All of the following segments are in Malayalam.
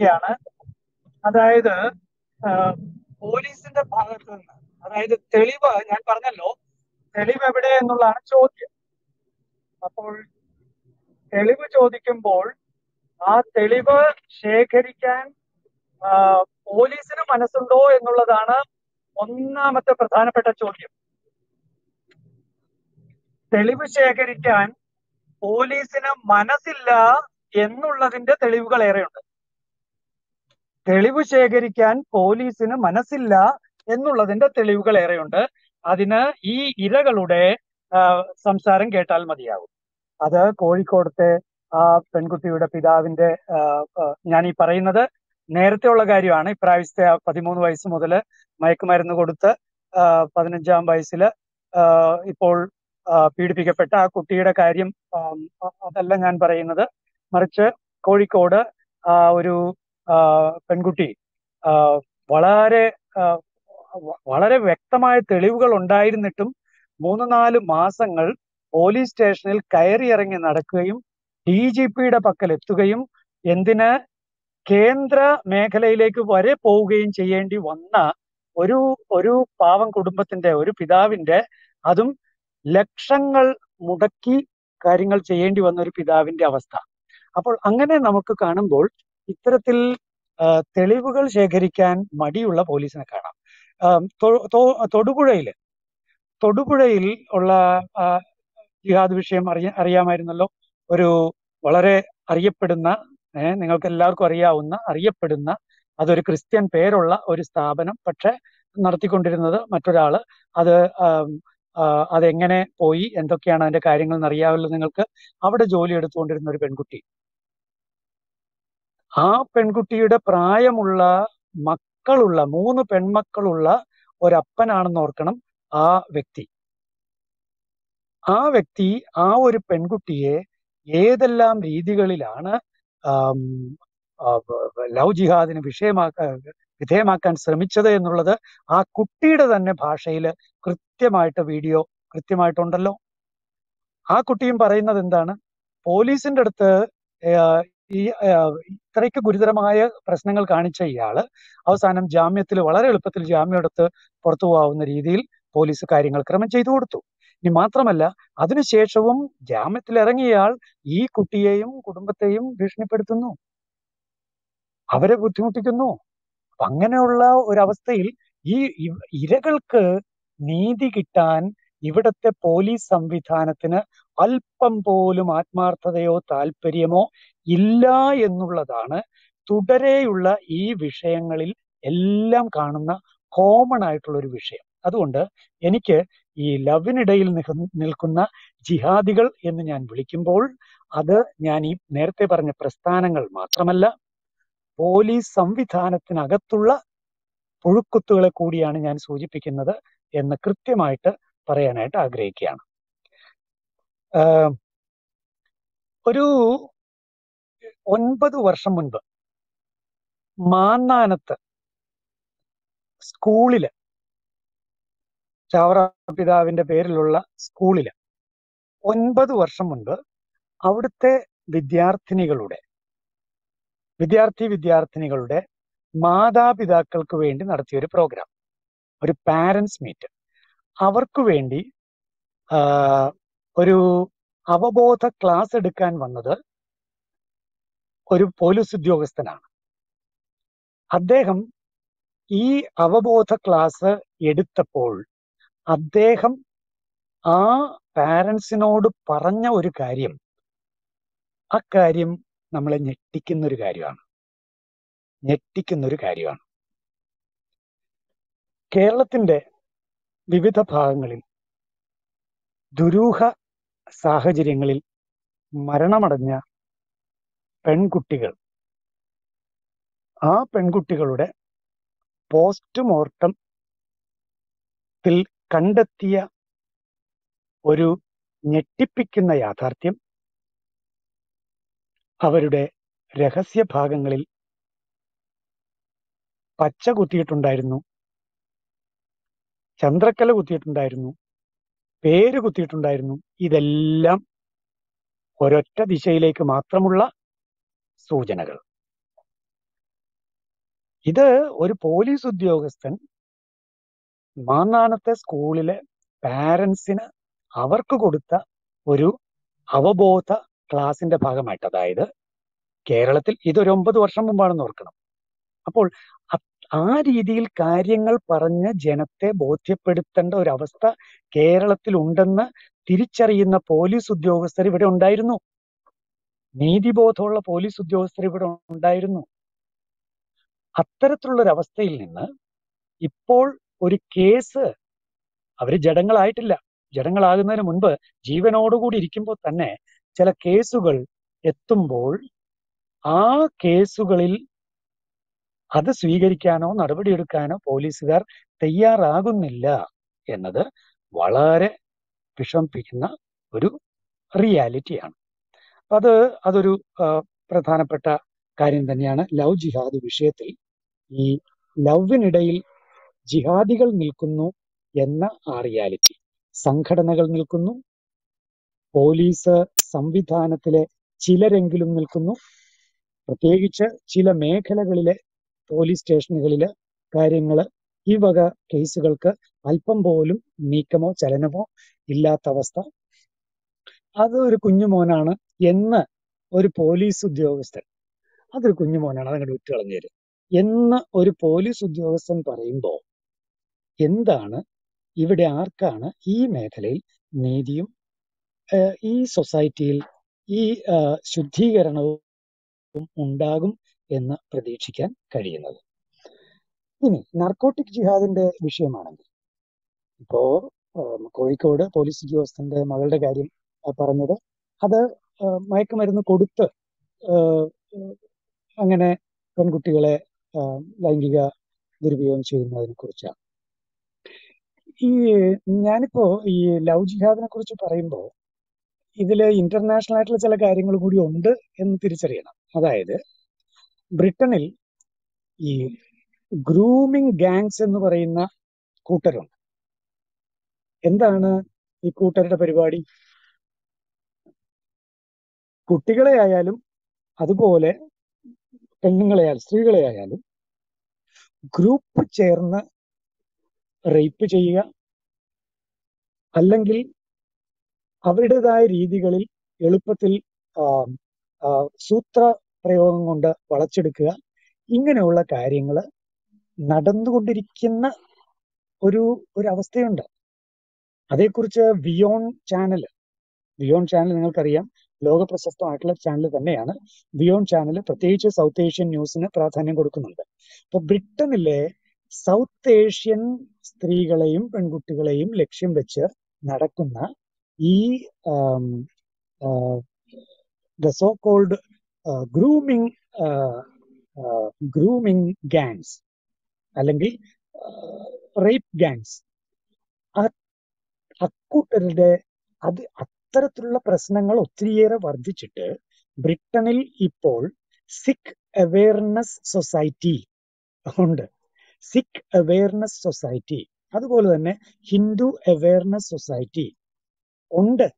വരികയാണ്. അതായത് പോലീസിന്റെ ഭാഗത്ത് നിന്ന്, അതായത് തെളിവ് ഞാൻ പറഞ്ഞല്ലോ, തെളിവ് എവിടെ എന്നുള്ളതാണ് ചോദ്യം. അപ്പോൾ തെളിവ് ചോദിക്കുമ്പോൾ ആ തെളിവ് ശേഖരിക്കാൻ പോലീസിന് മനസ്സുണ്ടോ എന്നുള്ളതാണ് ഒന്നാമത്തെ പ്രധാനപ്പെട്ട ചോദ്യം. തെളിവ് ശേഖരിക്കാൻ പോലീസിന് മനസ്സില്ല എന്നുള്ളതിന്റെ തെളിവുകൾ ഏറെയുണ്ട്. തെളിവ് ശേഖരിക്കാൻ പോലീസിന് മനസ്സില്ല എന്നുള്ളതിന്റെ തെളിവുകൾ ഏറെയുണ്ട്. അതിന് ഈ ഇരകളുടെ സംസാരം കേട്ടാൽ മതിയാകും. അത് കോഴിക്കോടത്തെ ആ പെൺകുട്ടിയുടെ പിതാവിന്റെ, ഞാൻ ഈ പറയുന്നത് നേരത്തെ ഉള്ള കാര്യമാണ്. ഇപ്രാവശ്യത്തെ 13 വയസ്സ് മുതൽ മയക്കുമരുന്ന് കൊടുത്ത് 15-ാം വയസ്സിൽ ഇപ്പോൾ പീഡിപ്പിക്കപ്പെട്ട ആ കുട്ടിയുടെ കാര്യം അതല്ല ഞാൻ പറയുന്നത്. മറിച്ച് കോഴിക്കോട് ഒരു പെൺകുട്ടി വളരെ വളരെ വ്യക്തമായ തെളിവുകൾ ഉണ്ടായിരുന്നിട്ടും 3-4 മാസങ്ങൾ പോലീസ് സ്റ്റേഷനിൽ കയറിയിറങ്ങി നടക്കുകയും DGP പക്കൽ എത്തുകയും എന്തിന് കേന്ദ്ര മേഖലയിലേക്ക് വരെ പോവുകയും ചെയ്യേണ്ടി വന്ന ഒരു ഒരു പാവം കുടുംബത്തിന്റെ, ഒരു പിതാവിന്റെ, അതും ലക്ഷങ്ങൾ മുടക്കി കാര്യങ്ങൾ ചെയ്യേണ്ടി വന്ന ഒരു പിതാവിന്റെ അവസ്ഥ. അപ്പോൾ അങ്ങനെ നമുക്ക് കാണുമ്പോൾ ഇത്തരത്തിൽ തെളിവുകൾ ശേഖരിക്കാൻ മടിയുള്ള പോലീസിനെ കാണാം. തൊടുപുഴയിൽ ഉള്ള ജിഹാദ് വിഷയം അറിയാമായിരുന്നല്ലോ. ഒരു വളരെ അറിയപ്പെടുന്ന, നിങ്ങൾക്ക് എല്ലാവർക്കും അറിയപ്പെടുന്ന, അതൊരു ക്രിസ്ത്യൻ പേരുള്ള ഒരു സ്ഥാപനം, പക്ഷെ നടത്തിക്കൊണ്ടിരുന്നത് മറ്റൊരാള്. അതെങ്ങനെ പോയി, എന്തൊക്കെയാണ് അതിന്റെ കാര്യങ്ങൾ എന്നറിയാമല്ലോ നിങ്ങൾക്ക്. അവിടെ ജോലി എടുത്തുകൊണ്ടിരുന്ന ഒരു പെൺകുട്ടി, ആ പെൺകുട്ടിയുടെ പ്രായമുള്ള മക്കളുള്ള 3 പെൺമക്കളുള്ള ഒരപ്പനാണെന്ന് ഓർക്കണം ആ വ്യക്തി. ആ ഒരു പെൺകുട്ടിയെ ഏതെല്ലാം രീതികളിലാണ് ലവ് ജിഹാദിന് വിധേയമാക്കാൻ ശ്രമിച്ചത് എന്നുള്ളത് ആ കുട്ടിയുടെ തന്നെ ഭാഷയിൽ കൃത്യമായിട്ട് വീഡിയോ കൃത്യമായിട്ടുണ്ടല്ലോ. ആ കുട്ടിയും പറയുന്നത് എന്താണ്? പോലീസിന്റെ അടുത്ത് ഈ ഇത്രയ്ക്ക് ഗുരുതരമായ പ്രശ്നങ്ങൾ കാണിച്ച ഇയാള് അവസാനം ജാമ്യത്തിൽ, വളരെ എളുപ്പത്തിൽ ജാമ്യം എടുത്ത് പുറത്തു പോകാവുന്ന രീതിയിൽ പോലീസ് കാര്യങ്ങൾ ക്രമം ചെയ്തു കൊടുത്തു. ഇനി മാത്രമല്ല, അതിനുശേഷവും ജാമ്യത്തിൽ ഇറങ്ങിയയാൾ ഈ കുട്ടിയെയും കുടുംബത്തെയും ഭീഷണിപ്പെടുത്തുന്നു, അവരെ ബുദ്ധിമുട്ടിക്കുന്നു. അങ്ങനെയുള്ള ഒരവസ്ഥയിൽ ഈ ഇരകൾക്ക് നീതി കിട്ടാൻ ഇവിടത്തെ പോലീസ് സംവിധാനത്തിന് അല്പം പോലും ആത്മാർത്ഥതയോ താല്പര്യമോ ഇല്ല എന്നുള്ളതാണ് തുടരെയുള്ള ഈ വിഷയങ്ങളിൽ എല്ലാം കാണുന്ന കോമൺ ആയിട്ടുള്ള ഒരു വിഷയം. അതുകൊണ്ട് എനിക്ക് ഈ ലവിനിടയിൽ നിൽക്കുന്ന ജിഹാദികൾ എന്ന് ഞാൻ വിളിക്കുമ്പോൾ അത് ഞാൻ ഈ നേരത്തെ പറഞ്ഞ പ്രസ്ഥാനങ്ങൾ മാത്രമല്ല, പോലീസ് സംവിധാനത്തിനകത്തുള്ള പുഴുക്കുത്തുകളെ കൂടിയാണ് ഞാൻ സൂചിപ്പിക്കുന്നത് എന്ന് കൃത്യമായിട്ട് പറയാനായിട്ട് ആഗ്രഹിക്കുകയാണ്. ഒരു 9 വർഷം മുൻപ് മാന്നാനത്ത് സ്കൂളില്, ചാവറ പിതാവിന്റെ പേരിലുള്ള സ്കൂളില് 9 വർഷം മുൻപ് അവിടുത്തെ വിദ്യാർത്ഥിനികളുടെ മാതാപിതാക്കൾക്ക് വേണ്ടി നടത്തിയ ഒരു പ്രോഗ്രാം, ഒരു പാരന്റ്സ് മീറ്റ്. അവർക്ക് വേണ്ടി ഒരു അവബോധ ക്ലാസ് എടുക്കാൻ വന്നത് ഒരു പോലീസ് ഉദ്യോഗസ്ഥനാണ്. അദ്ദേഹം ഈ അവബോധ ക്ലാസ് എടുത്തപ്പോൾ അദ്ദേഹം ആ പാരന്റ്സിനോട് പറഞ്ഞ ഒരു കാര്യം, ആ കാര്യം നമ്മളെ ഞെട്ടിക്കുന്നൊരു കാര്യമാണ്. കേരളത്തിന്റെ വിവിധ ഭാഗങ്ങളിൽ ദുരൂഹ സാഹചര്യങ്ങളിൽ മരണമടഞ്ഞ പെൺകുട്ടികൾ, ആ പെൺകുട്ടികളുടെ പോസ്റ്റ്മോർട്ടത്തിൽ കണ്ടെത്തിയ ഒരു ഞെട്ടിപ്പിക്കുന്ന യാഥാർത്ഥ്യം, അവരുടെ രഹസ്യഭാഗങ്ങളിൽ പച്ച കുത്തിയിട്ടുണ്ടായിരുന്നു, ചന്ദ്രക്കല കുത്തിയിട്ടുണ്ടായിരുന്നു, പേര് കുത്തിയിട്ടുണ്ടായിരുന്നു. ഇതെല്ലാം ഒരൊറ്റ ദിശയിലേക്ക് മാത്രമുള്ള സൂചനകൾ. ഇത് ഒരു പോലീസ് ഉദ്യോഗസ്ഥൻ മാന്നാനത്തെ സ്കൂളിലെ പാരന്റ്സിന് അവർക്ക് കൊടുത്ത ഒരു അവബോധ ക്ലാസിന്റെ ഭാഗമായിട്ട്, അതായത് കേരളത്തിൽ ഇതൊരു 9 വർഷം മുമ്പാണെന്ന് ഓർക്കണം. അപ്പോൾ ആ രീതിയിൽ കാര്യങ്ങൾ പറഞ്ഞ് ജനത്തെ ബോധ്യപ്പെടുത്തേണ്ട ഒരു അവസ്ഥ കേരളത്തിൽ ഉണ്ടെന്ന് തിരിച്ചറിയുന്ന പോലീസ് ഉദ്യോഗസ്ഥർ ഇവിടെ ഉണ്ടായിരുന്നു, നീതിബോധമുള്ള പോലീസ് ഉദ്യോഗസ്ഥർ ഇവിടെ ഉണ്ടായിരുന്നു. അത്തരത്തിലുള്ളൊരവസ്ഥയിൽ നിന്ന് ഇപ്പോൾ ഒരു കേസ്, അവര് ജഡങ്ങളായിട്ടില്ല, ജഡങ്ങളാകുന്നതിന് മുൻപ് ജീവനോടുകൂടി ഇരിക്കുമ്പോൾ തന്നെ ചില കേസുകൾ എത്തുമ്പോൾ ആ കേസുകളിൽ അത് സ്വീകരിക്കാനോ നടപടിയെടുക്കാനോ പോലീസുകാർ തയ്യാറാകുന്നില്ല എന്നത് വളരെ വിഷമിപ്പിക്കുന്ന ഒരു റിയാലിറ്റിയാണ്. അതൊരു പ്രധാനപ്പെട്ട കാര്യം തന്നെയാണ്. ലവ് ജിഹാദ് വിഷയത്തിൽ ഈ ലവിനിടയിൽ ജിഹാദികൾ നിൽക്കുന്നു എന്ന ആ റിയാലിറ്റി, സംഘടനകൾ നിൽക്കുന്നു, പോലീസ് സംവിധാനത്തിലെ ചിലരെങ്കിലും നിൽക്കുന്നു, പ്രത്യേകിച്ച് ചില മേഖലകളിലെ പോലീസ് സ്റ്റേഷനുകളിലെ കാര്യങ്ങൾ ഈ വക കേസുകൾക്ക് അല്പം പോലും നീക്കമോ ചലനമോ ഇല്ലാത്ത അവസ്ഥ. അതൊരു കുഞ്ഞുമോനാണ് എന്ന് ഒരു പോലീസ് ഉദ്യോഗസ്ഥൻ, അതൊരു കുഞ്ഞുമോനാണ് അതങ്ങോട്ട് വിട്ടുകളഞ്ഞു തരും എന്ന് ഒരു പോലീസ് ഉദ്യോഗസ്ഥൻ പറയുമ്പോൾ എന്താണ് ഇവിടെ, ആർക്കാണ് ഈ മേഖലയിൽ നീതിയും ഈ സൊസൈറ്റിയിൽ ഈ ശുദ്ധീകരണവും ഉണ്ടാകും എന്ന് പ്രതീക്ഷിക്കാൻ കഴിയുന്നത്? ഇനി നാർക്കോട്ടിക് ജിഹാദിന്റെ വിഷയമാണെങ്കിൽ ഇപ്പോ കോഴിക്കോട് പോലീസ് ഉദ്യോഗസ്ഥന്റെ മകളുടെ കാര്യം പറഞ്ഞത്, അത് മയക്കുമരുന്ന് കൊടുത്ത് അങ്ങനെ പെൺകുട്ടികളെ ലൈംഗിക ദുരുപയോഗം ചെയ്യുന്നതിനെ കുറിച്ചാണ്. ഈ ഞാനിപ്പോ ഈ ലവ് ജിഹാദിനെ കുറിച്ച് പറയുമ്പോൾ ഇതില് ഇന്റർനാഷണൽ ആയിട്ടുള്ള ചില കാര്യങ്ങൾ കൂടി ഉണ്ട് എന്ന് തിരിച്ചറിയണം. അതായത് ബ്രിട്ടനിൽ ഈ ഗ്രൂമിങ് ഗാങ്സ് എന്ന് പറയുന്ന കൂട്ടരുണ്ട്. എന്താണ് ഈ കൂട്ടരുടെ പരിപാടി? കുട്ടികളെ ആയാലും അതുപോലെ പെണ്ണുങ്ങളെയായാലും സ്ത്രീകളെ ആയാലും ഗ്രൂപ്പ് ചേർന്ന് റേപ്പ് ചെയ്യുക, അല്ലെങ്കിൽ അവരുടേതായ രീതികളിൽ എളുപ്പത്തിൽ സൂത്ര പ്രയോഗം കൊണ്ട് വളച്ചെടുക്കുക, ഇങ്ങനെയുള്ള കാര്യങ്ങൾ നടന്നുകൊണ്ടിരിക്കുന്ന ഒരു അവസ്ഥയുണ്ട്. അതേക്കുറിച്ച് വിയോൺ ചാനൽ നിങ്ങൾക്കറിയാം, ലോക പ്രശസ്തമായിട്ടുള്ള ചാനൽ തന്നെയാണ്. വിയോൺ ചാനൽ പ്രത്യേകിച്ച് സൗത്ത് ഏഷ്യൻ ന്യൂസിന് പ്രാധാന്യം കൊടുക്കുന്നുണ്ട്. അപ്പൊ ബ്രിട്ടനിലെ സൗത്ത് ഏഷ്യൻ സ്ത്രീകളെയും പെൺകുട്ടികളെയും ലക്ഷ്യം വെച്ച് നടക്കുന്ന ഈ the so called grooming gangs അല്ലെങ്കിൽ റേപ്പ് ഗാങ്സ്, അക്കൂട്ടരുടെ അത്തരത്തിലുള്ള പ്രശ്നങ്ങൾ ഒത്തിരിയേറെ വർദ്ധിച്ചിട്ട് ബ്രിട്ടനിൽ ഇപ്പോൾ സിക്ക് അവെയർനെസ് സൊസൈറ്റി ഉണ്ട്. സിക്ക് അവെയർനെസ് സൊസൈറ്റി, അതുപോലെ തന്നെ ഹിന്ദു അവെയർനെസ് സൊസൈറ്റി ഉണ്ട്.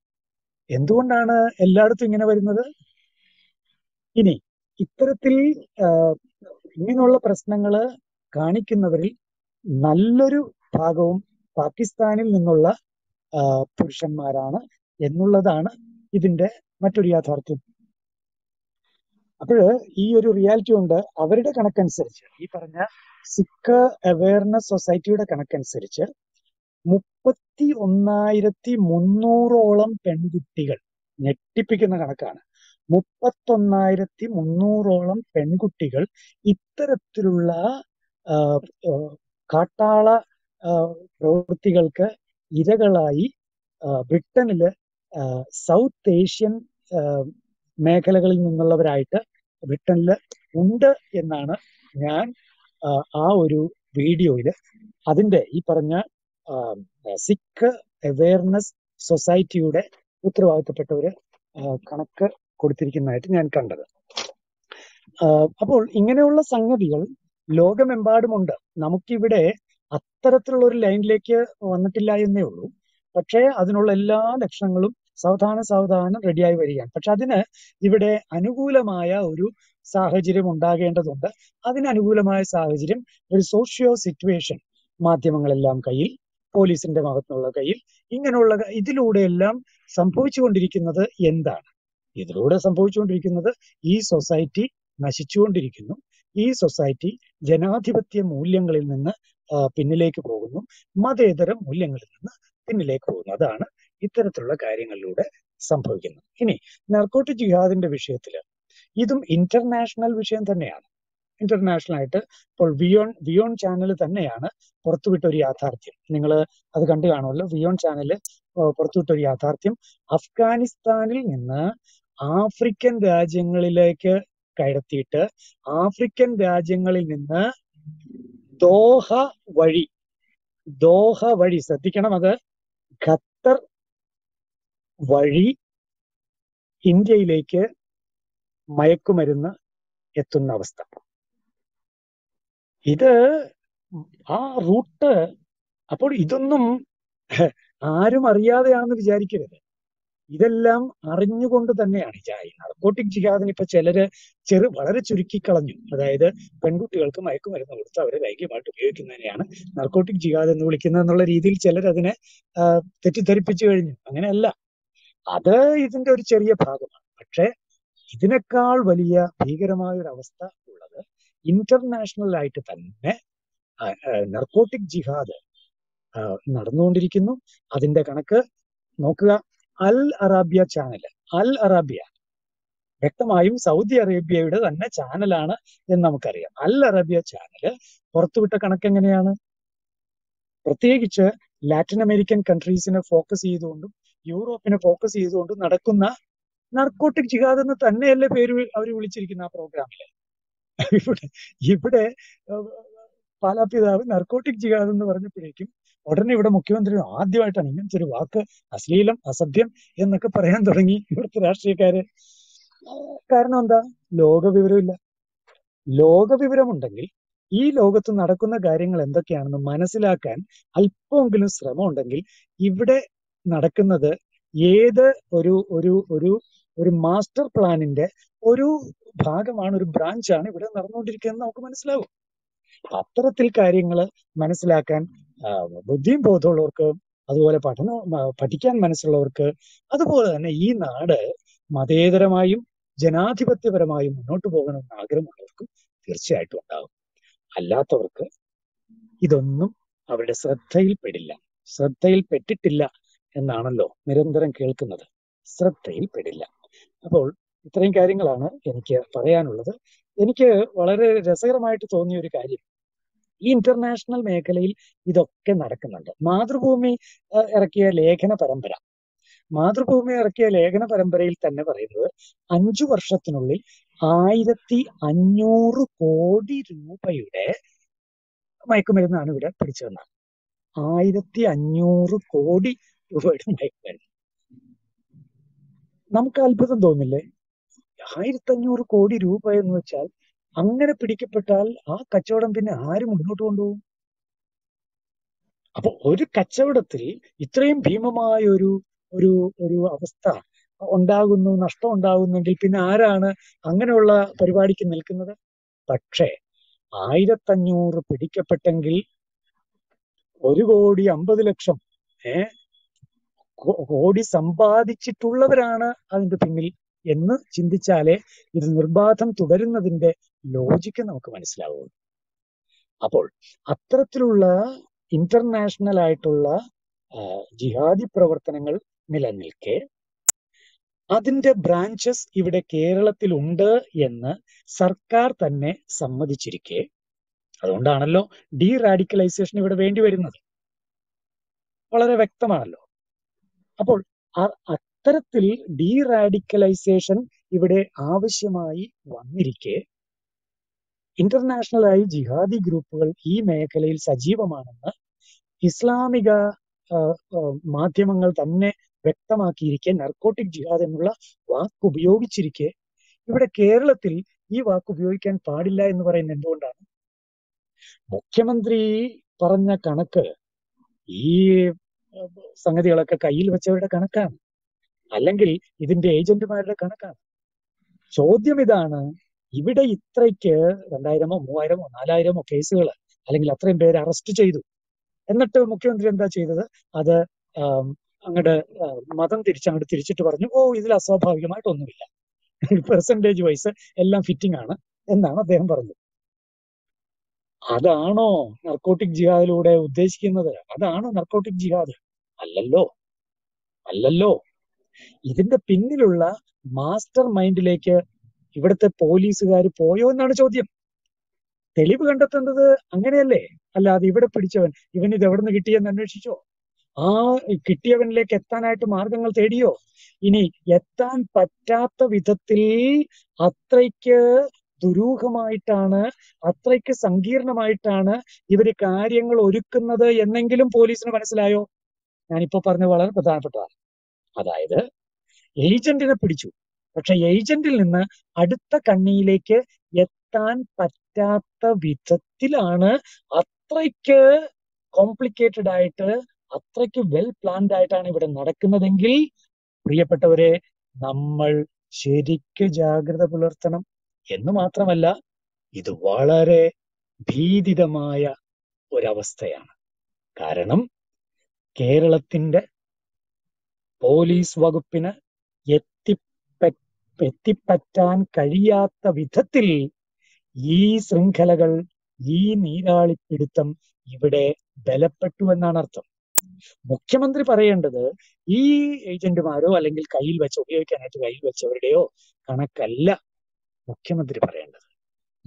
എന്തുകൊണ്ടാണ് എല്ലായിടത്തും ഇങ്ങനെ വരുന്നത്? ഇനി ഇത്തരത്തിൽ ഇങ്ങനെയുള്ള പ്രശ്നങ്ങൾ കാണിക്കുന്നവരിൽ നല്ലൊരു ഭാഗവും പാകിസ്ഥാനിൽ നിന്നുള്ള പുരുഷന്മാരാണ് എന്നുള്ളതാണ് ഇതിന്റെ മറ്റൊരു യാഥാർത്ഥ്യം. അപ്പോൾ ഈ ഒരു റിയാലിറ്റി ഉണ്ട്. അവരുടെ കണക്കനുസരിച്ച്, ഈ പറഞ്ഞ സിക്ക് അവെയർനെസ് സൊസൈറ്റിയുടെ കണക്കനുസരിച്ച് 31,300 പെൺകുട്ടികൾ, ഞെട്ടിപ്പിക്കുന്ന കണക്കാണ്, 31,300 പെൺകുട്ടികൾ ഇത്തരത്തിലുള്ള കാട്ടാള പ്രവൃത്തികൾക്ക് ഇരകളായി ബ്രിട്ടനില് സൗത്ത് ഏഷ്യൻ മേഖലകളിൽ നിന്നുള്ളവരായിട്ട് ബ്രിട്ടനില് ഉണ്ട് എന്നാണ് ഞാൻ ആ ഒരു വീഡിയോയില് അതിന്റെ ഈ പറഞ്ഞ സിക്ക് അവെയർനെസ് സൊസൈറ്റിയുടെ ഉത്തരവാദിത്തപ്പെട്ട ഒരു കണക്ക് കൊടുത്തിരിക്കുന്നതായിട്ട് ഞാൻ കണ്ടത്. അപ്പോൾ ഇങ്ങനെയുള്ള സംഗതികൾ ലോകമെമ്പാടുമുണ്ട്. നമുക്കിവിടെ അത്തരത്തിലുള്ള ഒരു ലൈനിലേക്ക് വന്നിട്ടില്ല എന്നേ ഉള്ളൂ. പക്ഷേ അതിനുള്ള എല്ലാ ലക്ഷണങ്ങളും സാവധാനം സാവധാനം റെഡിയായി വരികയാണ്. പക്ഷെ അതിന് ഇവിടെ അനുകൂലമായ ഒരു സാഹചര്യം ഉണ്ടാകേണ്ടതുണ്ട്. അതിനനുകൂലമായ സാഹചര്യം ഒരു സോഷ്യോ സിറ്റുവേഷൻ മാധ്യമങ്ങളെല്ലാം കയ്യിൽ, പോലീസിന്റെ ഭാഗത്തുനിന്നുള്ള കയ്യിൽ, ഇങ്ങനെയുള്ള ഇതിലൂടെയെല്ലാം സംഭവിച്ചുകൊണ്ടിരിക്കുന്നത് എന്താണ്? ഇതിലൂടെ സംഭവിച്ചുകൊണ്ടിരിക്കുന്നത് ഈ സൊസൈറ്റി നശിച്ചുകൊണ്ടിരിക്കുന്നു. ഈ സൊസൈറ്റി ജനാധിപത്യ മൂല്യങ്ങളിൽ നിന്ന് പിന്നിലേക്ക് പോകുന്നു, മതേതര മൂല്യങ്ങളിൽ നിന്ന് പിന്നിലേക്ക് പോകുന്നു. അതാണ് ഇത്തരത്തിലുള്ള കാര്യങ്ങളിലൂടെ സംഭവിക്കുന്നത്. ഇനി നർക്കോട്ടിക് ജിഹാദിന്റെ വിഷയത്തിൽ ഇതും ഇന്റർനാഷണൽ വിഷയം തന്നെയാണ്. ഇന്റർനാഷണൽ ആയിട്ട് ഇപ്പോൾ വിയോൺ ചാനൽ തന്നെയാണ് പുറത്തുവിട്ട ഒരു യാഥാർത്ഥ്യം. നിങ്ങൾ അത് കണ്ടു കാണുമല്ലോ. വിയോൺ ചാനൽ പുറത്തുവിട്ട ഒരു യാഥാർത്ഥ്യം, അഫ്ഗാനിസ്ഥാനിൽ നിന്ന് ആഫ്രിക്കൻ രാജ്യങ്ങളിലേക്ക് കയറ്റിയിട്ട് ആഫ്രിക്കൻ രാജ്യങ്ങളിൽ നിന്ന് ദോഹ വഴി, ശ്രദ്ധിക്കണം, അത് ഖത്തർ വഴി ഇന്ത്യയിലേക്ക് മയക്കുമരുന്ന് എത്തുന്ന അവസ്ഥ. ഇത് ആ റൂട്ട്. അപ്പോൾ ഇതൊന്നും ആരും അറിയാതെയാണെന്ന് വിചാരിക്കരുത്. ഇതെല്ലാം അറിഞ്ഞുകൊണ്ട് തന്നെയാണ്. ഈ നർക്കോട്ടിക് ജിഹാദിന് ഇപ്പൊ ചിലര് വളരെ ചുരുക്കിക്കളഞ്ഞു. അതായത് പെൺകുട്ടികൾക്ക് മയക്കുമരുന്ന് കൊടുത്ത് അവരെ ലൈംഗികമായിട്ട് ഉപയോഗിക്കുന്നതിനെയാണ് നർക്കോട്ടിക് ജിഹാദ് എന്ന് വിളിക്കുന്നത് എന്നുള്ള രീതിയിൽ ചിലരതിനെ തെറ്റിദ്ധരിപ്പിച്ചു കഴിഞ്ഞു. അങ്ങനെയല്ല, അത് ഇതിന്റെ ഒരു ചെറിയ ഭാഗമാണ്. പക്ഷെ ഇതിനേക്കാൾ വലിയ ഭീകരമായ ഒരു അവസ്ഥ ഉള്ളത് ഇന്റർനാഷണൽ ആയിട്ട് തന്നെ നർക്കോട്ടിക് ജിഹാദ് നടന്നുകൊണ്ടിരിക്കുന്നു. അതിന്റെ കണക്ക് നോക്കുക. Al Arabiya channel, Al Arabiya വ്യക്തമായും സൗദി അറേബ്യയുടെ തന്നെ ചാനലാണ് എന്ന് നമുക്കറിയാം. അൽ അറബിയ ചാനല് പുറത്തുവിട്ട കണക്കെങ്ങനെയാണ്? പ്രത്യേകിച്ച് ലാറ്റിൻ അമേരിക്കൻ കൺട്രീസിനെ ഫോക്കസ് ചെയ്തുകൊണ്ടും യൂറോപ്പിനെ ഫോക്കസ് ചെയ്തുകൊണ്ടും നടക്കുന്ന നർക്കോട്ടിക് ജിഹാദ് എന്ന് തന്നെയല്ലേ പേര് അവർ വിളിച്ചിരിക്കുന്ന ആ പ്രോഗ്രാമില്. ഇവിടെ പാലാപിതാവ് നർക്കോട്ടിക് ജിഹാദ് എന്ന് പറഞ്ഞപ്പോഴേക്കും ഉടനെ ഇവിടെ മുഖ്യമന്ത്രി ആദ്യമായിട്ടാണ് ഇങ്ങനത്തെ ഒരു വാക്ക്, അശ്ലീലം, അസഭ്യം എന്നൊക്കെ പറയാൻ തുടങ്ങി ഇവിടുത്തെ രാഷ്ട്രീയക്കാര്. കാരണം എന്താ? ലോകവിവരമില്ല. ലോകവിവരമുണ്ടെങ്കിൽ ഈ ലോകത്ത് നടക്കുന്ന കാര്യങ്ങൾ എന്തൊക്കെയാണെന്ന് മനസ്സിലാക്കാൻ അല്പമെങ്കിലും ശ്രമം ഉണ്ടെങ്കിൽ ഇവിടെ നടക്കുന്നത് ഏത് ഒരു ഒരു ഒരു ഒരു മാസ്റ്റർ പ്ലാനിന്റെ ഒരു ഭാഗമാണ്, ഒരു ബ്രാഞ്ചാണ് ഇവിടെ നടന്നുകൊണ്ടിരിക്കുന്നത് നമുക്ക് മനസ്സിലാവും. അത്തരത്തിൽ കാര്യങ്ങൾ മനസ്സിലാക്കാൻ ബുദ്ധിയും ബോധമുള്ളവർക്ക്, അതുപോലെ പഠിക്കാൻ മനസ്സുള്ളവർക്ക്, അതുപോലെ തന്നെ ഈ നാട് മതേതരമായും ജനാധിപത്യപരമായും മുന്നോട്ട് പോകണമെന്ന് ആഗ്രഹമുള്ളവർക്കും തീർച്ചയായിട്ടും ഉണ്ടാകും. അല്ലാത്തവർക്ക് ഇതൊന്നും അവരുടെ ശ്രദ്ധയിൽപ്പെടില്ല. ശ്രദ്ധയിൽപ്പെട്ടിട്ടില്ല എന്നാണല്ലോ നിരന്തരം കേൾക്കുന്നത്. ശ്രദ്ധയിൽപ്പെടില്ല. അപ്പോൾ ഇത്രയും കാര്യങ്ങളാണ് എനിക്ക് പറയാനുള്ളത്. എനിക്ക് വളരെ രസകരമായിട്ട് തോന്നിയ ഒരു കാര്യം, ഈ ഇന്റർനാഷണൽ മേഖലയിൽ ഇതൊക്കെ നടക്കുന്നുണ്ട്. മാതൃഭൂമി ഇറക്കിയ ലേഖന പരമ്പര, മാതൃഭൂമി ഇറക്കിയ ലേഖന പരമ്പരയിൽ തന്നെ പറയുന്നത് 5 വർഷത്തിനുള്ളിൽ 1500 കോടി രൂപയുടെ മയക്കുമരുന്നാണ് ഇവിടെ പിടിച്ചതെന്നാണ്. 1500 കോടി രൂപയുടെ മയക്കുമരുന്ന്. നമുക്ക് അത്ഭുതം തോന്നില്ലേ? 1500 കോടി രൂപ എന്ന് വെച്ചാൽ അങ്ങനെ പിടിക്കപ്പെട്ടാൽ ആ കച്ചവടം പിന്നെ ആര് മുന്നോട്ട് കൊണ്ടുപോകും? അപ്പൊ ഒരു കച്ചവടത്തിൽ ഇത്രയും ഭീമമായ ഒരു ഒരു ഒരു അവസ്ഥ ഉണ്ടാകുന്നു, നഷ്ടം ഉണ്ടാകുന്നെങ്കിൽ പിന്നെ ആരാണ് അങ്ങനെയുള്ള പരിപാടിക്ക് നിൽക്കുന്നത്? പക്ഷേ 1500 പിടിക്കപ്പെട്ടെങ്കിൽ 1,50,00,000 കോടി സമ്പാദിച്ചിട്ടുള്ളവരാണ് അതിന്റെ പിന്നിൽ എന്ന് ചിന്തിച്ചാലേ ഇത് നിർബാധം തുടരുന്നതിന്റെ ലോജിക്ക് നമുക്ക് മനസ്സിലാവുള്ളൂ. അപ്പോൾ അത്തരത്തിലുള്ള ഇന്റർനാഷണൽ ആയിട്ടുള്ള ജിഹാദി പ്രവർത്തനങ്ങൾ നിലനിൽക്കെ അതിന്റെ ബ്രാഞ്ചസ് ഇവിടെ കേരളത്തിലുണ്ട് എന്ന് സർക്കാർ തന്നെ സമ്മതിച്ചിരിക്കെ, അതുകൊണ്ടാണല്ലോ ഡീ റാഡിക്കലൈസേഷൻ ഇവിടെ വേണ്ടി വരുന്നത്, വളരെ വ്യക്തമാണല്ലോ. അപ്പോൾ അത്തരത്തിൽ ഡീ റാഡിക്കലൈസേഷൻ ഇവിടെ ആവശ്യമായി വന്നിരിക്കെ ഇന്റർനാഷണലായി ജിഹാദി ഗ്രൂപ്പുകൾ ഈ മേഖലയിൽ സജീവമാണെന്ന് ഇസ്ലാമിക മാധ്യമങ്ങൾ തന്നെ വ്യക്തമാക്കിയിരിക്കെ, നർക്കോട്ടിക് ജിഹാദ് എന്നുള്ള വാക്ക് ഉപയോഗിച്ചിരിക്കെ, ഇവിടെ കേരളത്തിൽ ഈ വാക്ക് ഉപയോഗിക്കാൻ പാടില്ല എന്ന് പറയുന്നത് എന്തുകൊണ്ടാണ്? മുഖ്യമന്ത്രി പറഞ്ഞ കണക്ക് ഈ സംഗതികളൊക്കെ കയ്യിൽ വെച്ചവരുടെ കണക്കാണ്. അല്ലെങ്കിൽ ഇതിന്റെ ഏജന്റുമാരുടെ കണക്കാണ്. ചോദ്യം ഇതാണ്, ഇവിടെ ഇത്രയ്ക്ക് 2000-3000-4000 കേസുകൾ അല്ലെങ്കിൽ അത്രയും പേര് അറസ്റ്റ് ചെയ്തു, എന്നിട്ട് മുഖ്യമന്ത്രി എന്താ ചെയ്തത്? അത് അങ്ങോട്ട് മതം അങ്ങോട്ട് തിരിച്ചിട്ട് പറഞ്ഞു, ഓ ഇതിൽ അസ്വാഭാവികമായിട്ടൊന്നുമില്ല, പെർസെന്റേജ് വൈസ് എല്ലാം ഫിറ്റിംഗ് ആണ് എന്നാണ് അദ്ദേഹം പറഞ്ഞത്. അതാണോ നർക്കോട്ടിക് ജിഹാദിലൂടെ ഉദ്ദേശിക്കുന്നത്? അതാണോ നർക്കോട്ടിക് ജിഹാദ്? അല്ലല്ലോ, അല്ലല്ലോ. ഇതിന്റെ പിന്നിലുള്ള മാസ്റ്റർ മൈൻഡിലേക്ക് ഇവിടുത്തെ പോലീസുകാർ പോയോ എന്നാണ് ചോദ്യം. തെളിവ് കണ്ടെത്തേണ്ടത് അങ്ങനെയല്ലേ, അല്ലാതെ ഇവിടെ പിടിച്ചവൻ ഇവൻ ഇത് എവിടെ നിന്ന് കിട്ടിയെന്ന് അന്വേഷിച്ചോ? ആ കിട്ടിയവനിലേക്ക് എത്താനായിട്ട് മാർഗങ്ങൾ തേടിയോ? ഇനി എത്താൻ പറ്റാത്ത വിധത്തിൽ അത്രയ്ക്ക് ദുരൂഹമായിട്ടാണ്, അത്രയ്ക്ക് സങ്കീർണമായിട്ടാണ് ഇവര് കാര്യങ്ങൾ ഒരുക്കുന്നത് എന്നെങ്കിലും പോലീസിന് മനസ്സിലായോ? ഞാനിപ്പോ പറഞ്ഞത് വളരെ പ്രധാനപ്പെട്ടതാണ്. അതായത് ഏജന്റിനെ പിടിച്ചു, പക്ഷെ ഏജന്റിൽ നിന്ന് അടുത്ത കണ്ണിയിലേക്ക് എത്താൻ പറ്റാത്ത വിധത്തിലാണ് അത്രയ്ക്ക് കോംപ്ലിക്കേറ്റഡ് ആയിട്ട്, അത്രയ്ക്ക് വെൽ പ്ലാൻഡ് ആയിട്ടാണ് ഇവിടെ നടക്കുന്നതെങ്കിൽ പ്രിയപ്പെട്ടവരെ നമ്മൾ ശരിക്ക് ജാഗ്രത പുലർത്തണം എന്ന് മാത്രമല്ല, ഇത് വളരെ ഭീതിതമായ ഒരവസ്ഥയാണ്. കാരണം കേരളത്തിന്റെ പോലീസ് വകുപ്പിന് എത്തിപ്പറ്റാൻ കഴിയാത്ത വിധത്തിൽ ഈ ശൃംഖലകൾ, ഈ നീരാളിപ്പിടുത്തം ഇവിടെ ബലപ്പെട്ടു എന്നാണ് അർത്ഥം. മുഖ്യമന്ത്രി പറയേണ്ടത് ഈ ഏജന്റുമാരോ അല്ലെങ്കിൽ കയ്യിൽ വെച്ച് ഉപയോഗിക്കാനായിട്ട് കയ്യിൽ വെച്ചവരുടെയോ കണക്കല്ല മുഖ്യമന്ത്രി പറയേണ്ടത്.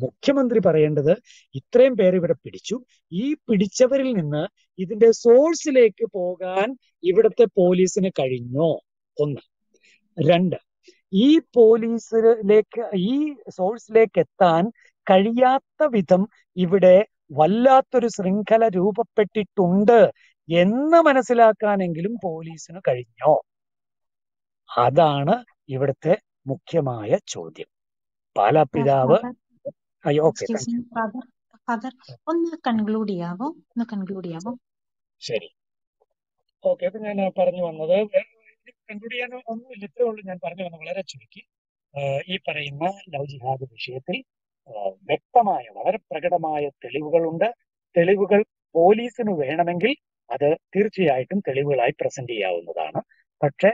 മുഖ്യമന്ത്രി പറയേണ്ടത് ഇത്രയും പേര് ഇവിടെ പിടിച്ചു, ഈ പിടിച്ചവരിൽ നിന്ന് ഇതിന്റെ സോഴ്സിലേക്ക് പോകാൻ ഇവിടുത്തെ പോലീസിന് കഴിഞ്ഞോ? ഒന്ന്. രണ്ട്, ഈ പോലീസിലേക്ക്, ഈ സോഴ്സിലേക്ക് എത്താൻ കഴിയാത്ത വിധം ഇവിടെ വല്ലാത്തൊരു ശൃംഖല രൂപപ്പെട്ടിട്ടുണ്ട് എന്ന് മനസ്സിലാക്കാനെങ്കിലും പോലീസിന് കഴിഞ്ഞോ? അതാണ് ഇവിടുത്തെ മുഖ്യമായ ചോദ്യം. പാലാ പിതാവ് ഒന്ന് കൺക്ലൂഡ് ചെയ്യാവോ? ശരി, ഓക്കെ. അപ്പൊ ഞാൻ പറഞ്ഞു വന്നത്, കൺക്ലൂഡ് ചെയ്യാൻ ഒന്നുമില്ല, ഇത്രേ ഉള്ളൂ. ഞാൻ പറഞ്ഞു വന്നത് വളരെ ചുരുക്കി, ഈ പറയുന്ന ലവ് ജിഹാദ് വിഷയത്തിൽ വ്യക്തമായ, വളരെ പ്രകടമായ തെളിവുകളുണ്ട്. തെളിവുകൾ പോലീസിന് വേണമെങ്കിൽ അത് തീർച്ചയായിട്ടും തെളിവുകളായി പ്രസന്റ് ചെയ്യാവുന്നതാണ്. പക്ഷെ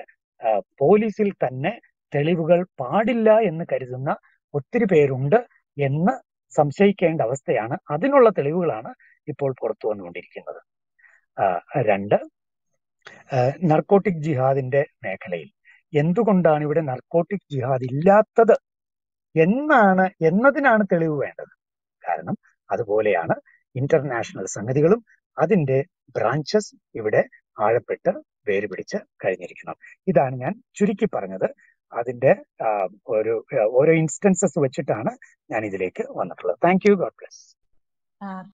പോലീസിൽ തന്നെ തെളിവുകൾ പാടില്ല എന്ന് കരുതുന്ന ഒത്തിരി പേരുണ്ട് എന്ന് സംശയിക്കേണ്ട അവസ്ഥയാണ്. അതിനുള്ള തെളിവുകളാണ് ഇപ്പോൾ പുറത്തു വന്നുകൊണ്ടിരിക്കുന്നത്. രണ്ട്, നർക്കോട്ടിക് ജിഹാദിന്റെ മേഖലയിൽ എന്തുകൊണ്ടാണ് ഇവിടെ നർക്കോട്ടിക് ജിഹാദ് ഇല്ലാത്തത് എന്നതിനാണ് തെളിവ് വേണ്ടത്. കാരണം അതുപോലെയാണ് ഇന്റർനാഷണൽ സംഗതികളും അതിന്റെ ബ്രാഞ്ചസ് ഇവിടെ ആഴപ്പെട്ട് വേര് പിടിച്ച് കഴിഞ്ഞിരിക്കുന്നത്. ഇതാണ് ഞാൻ ചുരുക്കി പറഞ്ഞത്. അതിന്റെ ഓരോ ഇൻസ്റ്റൻസസ് വെച്ചിട്ടാണ് ഞാൻ ഇതിലേക്ക് വന്നിട്ടുള്ളത്. Thank you. God bless.